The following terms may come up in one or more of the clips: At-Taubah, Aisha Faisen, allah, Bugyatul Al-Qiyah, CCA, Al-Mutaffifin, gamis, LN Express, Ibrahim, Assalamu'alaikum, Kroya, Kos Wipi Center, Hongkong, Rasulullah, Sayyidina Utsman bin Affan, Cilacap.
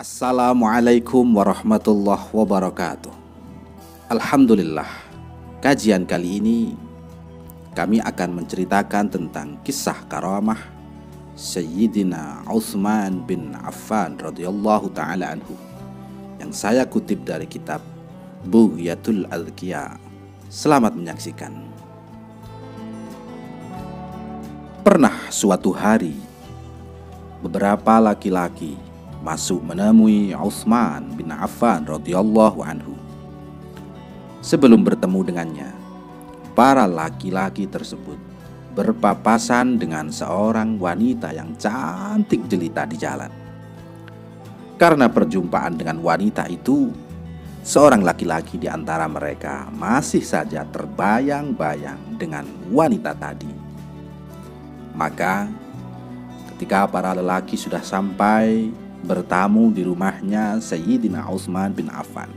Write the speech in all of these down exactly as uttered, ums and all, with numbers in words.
Assalamualaikum warahmatullahi wabarakatuh. Alhamdulillah, kajian kali ini kami akan menceritakan tentang kisah karamah Sayyidina Utsman bin Affan radhiyallahu ta'ala anhu, yang saya kutip dari kitab Bugyatul Al-Qiyah. Selamat menyaksikan. Pernah suatu hari, beberapa laki-laki masuk menemui Utsman bin Affan radhiyallahu anhu. Sebelum bertemu dengannya, para laki-laki tersebut berpapasan dengan seorang wanita yang cantik jelita di jalan. Karena perjumpaan dengan wanita itu, seorang laki-laki di antara mereka masih saja terbayang-bayang dengan wanita tadi. Maka ketika para lelaki sudah sampai bertamu di rumahnya Sayyidina Utsman bin Affan,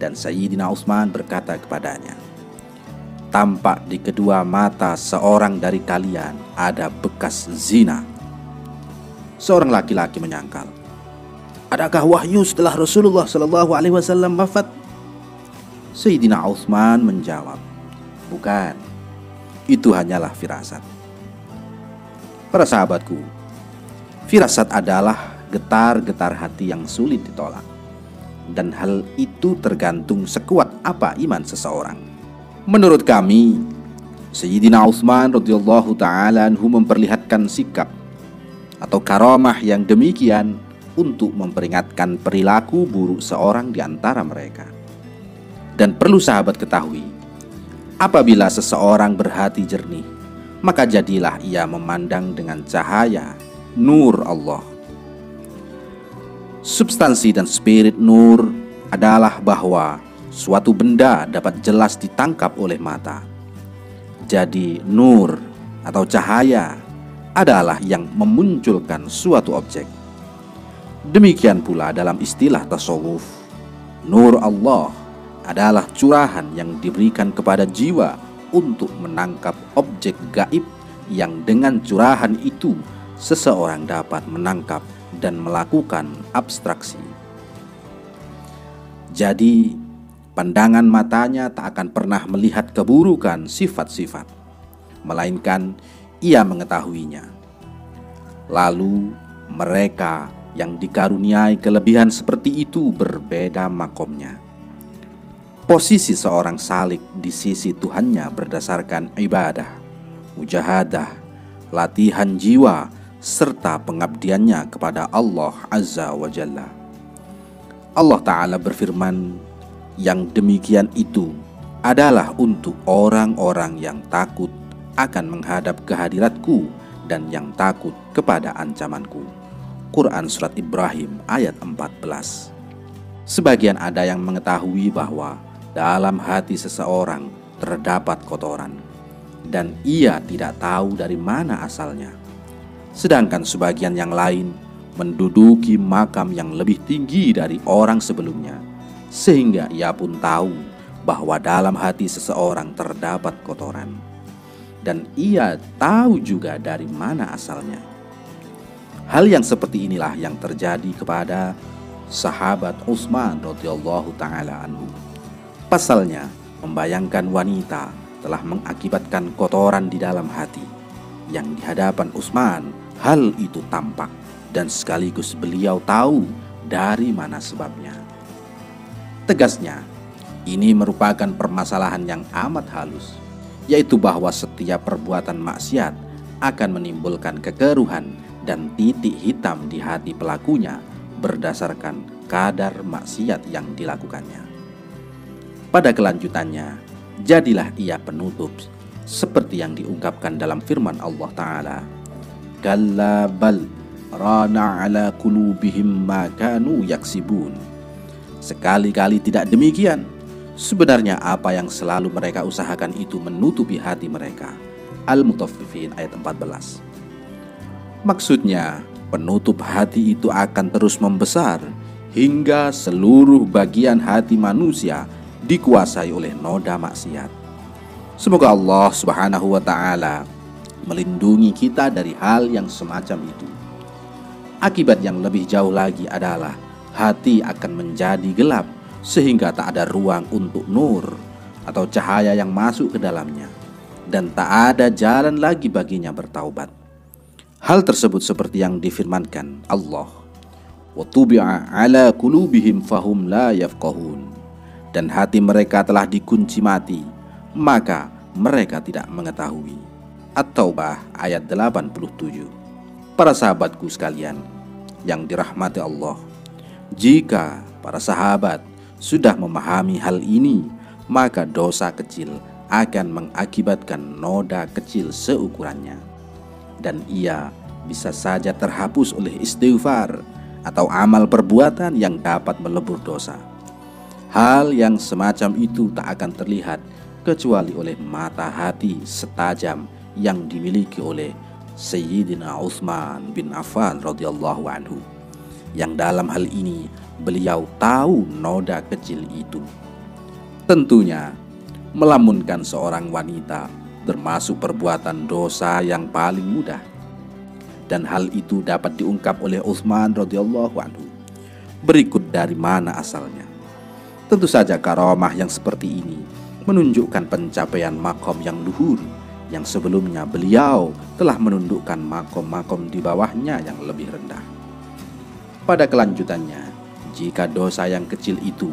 dan Sayyidina Utsman berkata kepadanya, "Tampak di kedua mata seorang dari kalian ada bekas zina." Seorang laki-laki menyangkal, "Adakah wahyu setelah Rasulullah Shallallahu Alaihi Wasallam wafat?" Sayyidina Utsman menjawab, "Bukan, itu hanyalah firasat." Para sahabatku, firasat adalah getar-getar hati yang sulit ditolak, dan hal itu tergantung sekuat apa iman seseorang. Menurut kami, Sayyidina Utsman radhiyallahu ta'ala anhu memperlihatkan sikap atau karamah yang demikian untuk memperingatkan perilaku buruk seorang di antara mereka. Dan perlu sahabat ketahui, apabila seseorang berhati jernih, maka jadilah ia memandang dengan cahaya nur Allah. Substansi dan spirit nur adalah bahwa suatu benda dapat jelas ditangkap oleh mata. Jadi nur atau cahaya adalah yang memunculkan suatu objek. Demikian pula dalam istilah tasawuf, nur Allah adalah curahan yang diberikan kepada jiwa untuk menangkap objek gaib, yang dengan curahan itu seseorang dapat menangkap dan melakukan abstraksi. Jadi, pandangan matanya tak akan pernah melihat keburukan sifat-sifat, melainkan ia mengetahuinya. Lalu, mereka yang dikaruniai kelebihan seperti itu berbeda makomnya. Posisi seorang salik di sisi Tuhannya berdasarkan ibadah, mujahadah, latihan jiwa, serta pengabdiannya kepada Allah Azza wa Jalla. Allah Ta'ala berfirman, yang demikian itu adalah untuk orang-orang yang takut akan menghadap kehadiratku dan yang takut kepada ancamanku. Quran Surat Ibrahim ayat empat belas. Sebagian ada yang mengetahui bahwa dalam hati seseorang terdapat kotoran, dan ia tidak tahu dari mana asalnya. Sedangkan sebagian yang lain menduduki makam yang lebih tinggi dari orang sebelumnya, sehingga ia pun tahu bahwa dalam hati seseorang terdapat kotoran, dan ia tahu juga dari mana asalnya. Hal yang seperti inilah yang terjadi kepada sahabat Utsman radhiyallahu ta'ala anhu. Pasalnya, membayangkan wanita telah mengakibatkan kotoran di dalam hati, yang di hadapan Utsman hal itu tampak, dan sekaligus beliau tahu dari mana sebabnya. Tegasnya, ini merupakan permasalahan yang amat halus, yaitu bahwa setiap perbuatan maksiat akan menimbulkan kekeruhan dan titik hitam di hati pelakunya berdasarkan kadar maksiat yang dilakukannya. Pada kelanjutannya, jadilah ia penutup, seperti yang diungkapkan dalam firman Allah Ta'ala, "Kalla bal rana ala qulubihim ma kanu yaksibun." Sekali-kali tidak demikian. Sebenarnya apa yang selalu mereka usahakan itu menutupi hati mereka. Al-Mutaffifin ayat empat belas. Maksudnya, penutup hati itu akan terus membesar hingga seluruh bagian hati manusia dikuasai oleh noda maksiat. Semoga Allah Subhanahu wa Ta'ala melindungi kita dari hal yang semacam itu. Akibat yang lebih jauh lagi adalah hati akan menjadi gelap sehingga tak ada ruang untuk nur atau cahaya yang masuk ke dalamnya, dan tak ada jalan lagi baginya bertaubat. Hal tersebut seperti yang difirmankan Allah, wa tubi'a ala qulubihim fahum la yafqahun, dan hati mereka telah dikunci mati, maka mereka tidak mengetahui. At-Taubah ayat delapan puluh tujuh. Para sahabatku sekalian yang dirahmati Allah, jika para sahabat sudah memahami hal ini, maka dosa kecil akan mengakibatkan noda kecil seukurannya, dan ia bisa saja terhapus oleh istighfar atau amal perbuatan yang dapat melebur dosa. Hal yang semacam itu tak akan terlihat kecuali oleh mata hati setajam yang dimiliki oleh Sayyidina Utsman bin Affan radhiyallahu anhu, yang dalam hal ini beliau tahu noda kecil itu. Tentunya melamunkan seorang wanita termasuk perbuatan dosa yang paling mudah, dan hal itu dapat diungkap oleh Utsman radhiyallahu anhu. Berikut dari mana asalnya. Tentu saja karamah yang seperti ini menunjukkan pencapaian makom yang luhur, yang sebelumnya beliau telah menundukkan makom-makom di bawahnya yang lebih rendah. Pada kelanjutannya, jika dosa yang kecil itu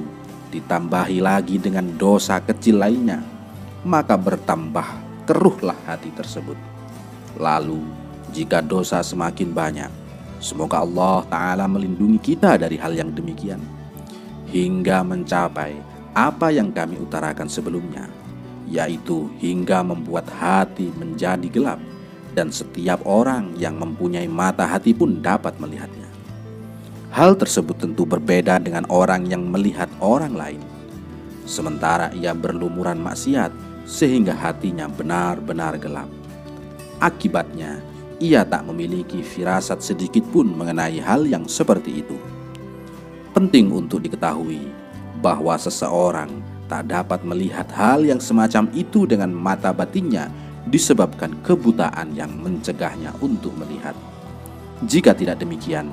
ditambahi lagi dengan dosa kecil lainnya, maka bertambah keruhlah hati tersebut. Lalu jika dosa semakin banyak, semoga Allah Ta'ala melindungi kita dari hal yang demikian, hingga mencapai apa yang kami utarakan sebelumnya, yaitu hingga membuat hati menjadi gelap, dan setiap orang yang mempunyai mata hati pun dapat melihatnya. Hal tersebut tentu berbeda dengan orang yang melihat orang lain, sementara ia berlumuran maksiat sehingga hatinya benar-benar gelap. Akibatnya, ia tak memiliki firasat sedikit pun mengenai hal yang seperti itu. Penting untuk diketahui bahwa seseorang tak dapat melihat hal yang semacam itu dengan mata batinnya disebabkan kebutaan yang mencegahnya untuk melihat. Jika tidak demikian,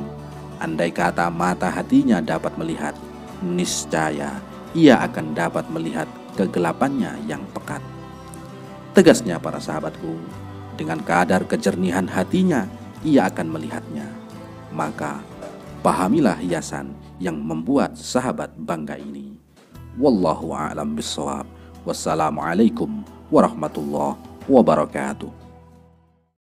andai kata mata hatinya dapat melihat, niscaya ia akan dapat melihat kegelapannya yang pekat. Tegasnya para sahabatku, dengan kadar kejernihan hatinya, ia akan melihatnya. Maka pahamilah hiasan yang membuat sahabat bangga ini. Wallahu a'lam bishawab. Wassalamualaikum warahmatullahi wabarakatuh.